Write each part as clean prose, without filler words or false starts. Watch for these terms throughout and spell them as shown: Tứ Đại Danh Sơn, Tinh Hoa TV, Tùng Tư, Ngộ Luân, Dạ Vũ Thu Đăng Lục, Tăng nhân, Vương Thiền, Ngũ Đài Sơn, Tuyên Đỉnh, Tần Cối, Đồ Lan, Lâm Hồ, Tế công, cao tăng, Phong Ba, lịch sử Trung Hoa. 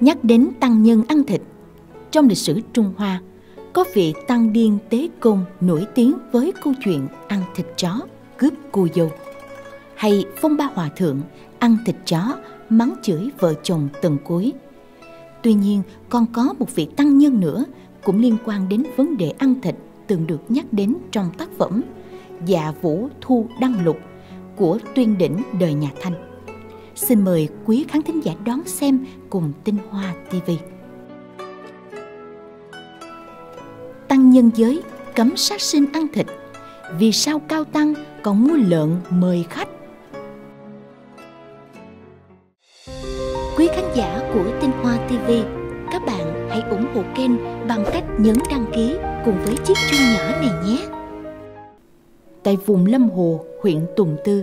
Nhắc đến tăng nhân ăn thịt, trong lịch sử Trung Hoa, có vị tăng điên Tế Công nổi tiếng với câu chuyện ăn thịt chó, cướp cô dâu. Hay Phong Ba hòa thượng ăn thịt chó, mắng chửi vợ chồng Tần Cối. Tuy nhiên, còn có một vị tăng nhân nữa cũng liên quan đến vấn đề ăn thịt từng được nhắc đến trong tác phẩm Dạ Vũ Thu Đăng Lục của Tuyên Đỉnh đời nhà Thanh. Xin mời quý khán thính giả đón xem cùng Tinh Hoa TV. Tăng nhân giới cấm sát sinh ăn thịt, vì sao cao tăng còn mua lợn mời khách? Quý khán giả của Tinh Hoa TV, các bạn hãy ủng hộ kênh bằng cách nhấn đăng ký cùng với chiếc chuông nhỏ này nhé. Tại vùng Lâm Hồ, huyện Tùng Tư,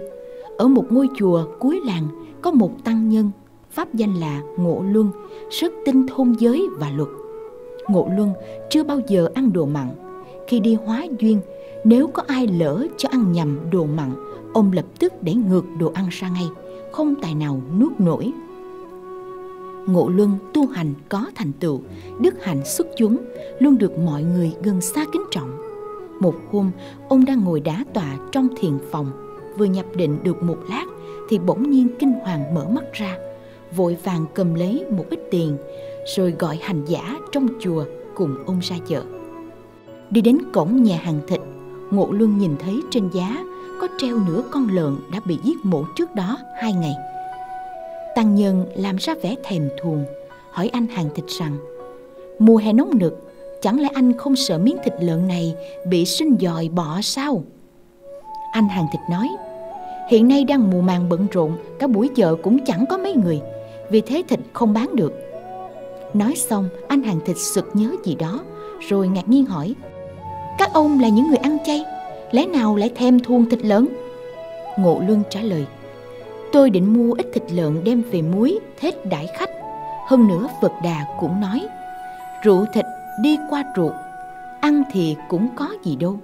ở một ngôi chùa cuối làng có một tăng nhân, pháp danh là Ngộ Luân, rất tinh thông giới và luật. Ngộ Luân chưa bao giờ ăn đồ mặn. Khi đi hóa duyên, nếu có ai lỡ cho ăn nhầm đồ mặn, ông lập tức đẩy ngược đồ ăn ra ngay, không tài nào nuốt nổi. Ngộ Luân tu hành có thành tựu, đức hạnh xuất chúng, luôn được mọi người gần xa kính trọng. Một hôm, ông đang ngồi đá tọa trong thiền phòng, vừa nhập định được một lát thì bỗng nhiên kinh hoàng mở mắt ra, vội vàng cầm lấy một ít tiền rồi gọi hành giả trong chùa cùng ông ra chợ. Đi đến cổng nhà hàng thịt, Ngộ Luân nhìn thấy trên giá có treo nửa con lợn đã bị giết mổ trước đó 2 ngày. Tăng nhân làm ra vẻ thèm thuồng, hỏi anh hàng thịt rằng: mùa hè nóng nực, chẳng lẽ anh không sợ miếng thịt lợn này bị sên giòi bọ sao? Anh hàng thịt nói: hiện nay đang mùa màng bận rộn, cả buổi chợ cũng chẳng có mấy người, vì thế thịt không bán được. Nói xong, anh hàng thịt sực nhớ gì đó, rồi ngạc nhiên hỏi: các ông là những người ăn chay, lẽ nào lại thèm thuồng thịt lợn? Ngộ Luân trả lời: tôi định mua ít thịt lợn đem về muối, thết đãi khách. Hơn nữa Phật Đà cũng nói: rượu thịt đi qua ruột, ăn thì cũng có gì đâu.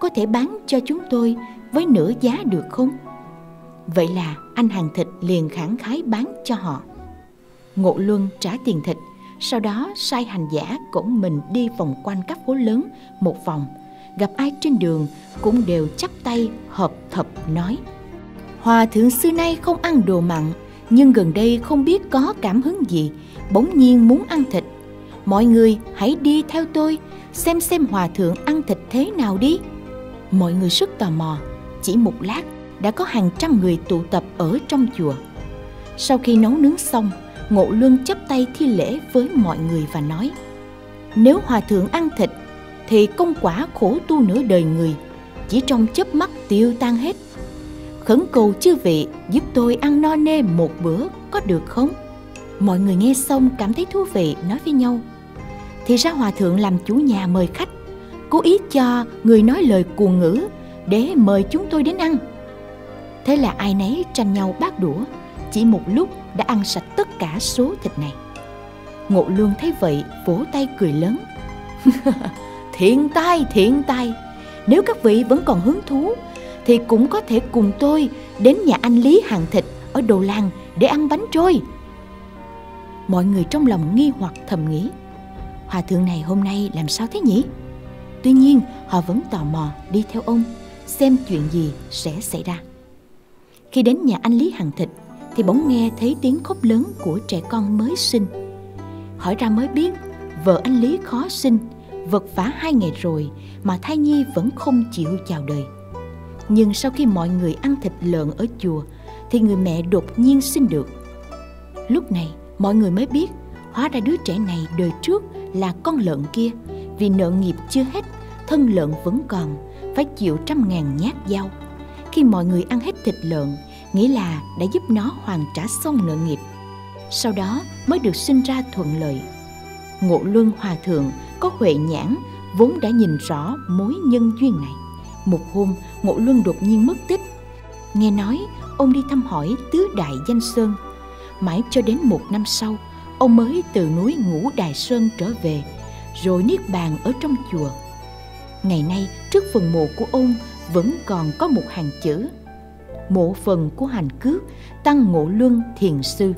Có thể bán cho chúng tôi với nửa giá được không? Vậy là anh hàng thịt liền khẳng khái bán cho họ. Ngộ Luân trả tiền thịt, sau đó sai hành giả cõng mình đi vòng quanh các phố lớn một vòng, gặp ai trên đường cũng đều chắp tay hợp thập nói: hòa thượng xưa nay không ăn đồ mặn, nhưng gần đây không biết có cảm hứng gì, bỗng nhiên muốn ăn thịt. Mọi người hãy đi theo tôi, xem hòa thượng ăn thịt thế nào đi. Mọi người rất tò mò, chỉ một lát đã có hàng trăm người tụ tập ở trong chùa. Sau khi nấu nướng xong, Ngộ Luân chắp tay thi lễ với mọi người và nói: nếu hòa thượng ăn thịt, thì công quả khổ tu nửa đời người chỉ trong chớp mắt tiêu tan hết. Khẩn cầu chư vị giúp tôi ăn no nê một bữa có được không? Mọi người nghe xong cảm thấy thú vị, nói với nhau: thì ra hòa thượng làm chủ nhà mời khách, cố ý cho người nói lời cuồng ngữ để mời chúng tôi đến ăn. Thế là ai nấy tranh nhau bát đũa, chỉ một lúc đã ăn sạch tất cả số thịt này. Ngộ Luân thấy vậy vỗ tay cười lớn: thiện tai, thiện tai! Nếu các vị vẫn còn hứng thú thì cũng có thể cùng tôi đến nhà anh Lý hàng thịt ở Đồ Lan để ăn bánh trôi. Mọi người trong lòng nghi hoặc thầm nghĩ: hòa thượng này hôm nay làm sao thế nhỉ? Tuy nhiên họ vẫn tò mò đi theo ông, xem chuyện gì sẽ xảy ra. Khi đến nhà anh Lý hàng thịt thì bỗng nghe thấy tiếng khóc lớn của trẻ con mới sinh. Hỏi ra mới biết vợ anh Lý khó sinh, vật vã 2 ngày rồi mà thai nhi vẫn không chịu chào đời. Nhưng sau khi mọi người ăn thịt lợn ở chùa thì người mẹ đột nhiên sinh được. Lúc này mọi người mới biết, hóa ra đứa trẻ này đời trước là con lợn kia, vì nợ nghiệp chưa hết, thân lợn vẫn còn, phải chịu 100.000 nhát dao. Khi mọi người ăn hết thịt lợn, nghĩa là đã giúp nó hoàn trả xong nợ nghiệp, sau đó mới được sinh ra thuận lợi. Ngộ Luân hòa thượng có huệ nhãn, vốn đã nhìn rõ mối nhân duyên này. Một hôm, Ngộ Luân đột nhiên mất tích. Nghe nói, ông đi thăm hỏi Tứ Đại Danh Sơn. Mãi cho đến 1 năm sau, ông mới từ núi Ngũ Đài Sơn trở về, rồi niết bàn ở trong chùa. Ngày nay, trước phần mộ của ông vẫn còn có một hàng chữ: mộ phần của hành cước Tăng Ngộ Luân thiền sư.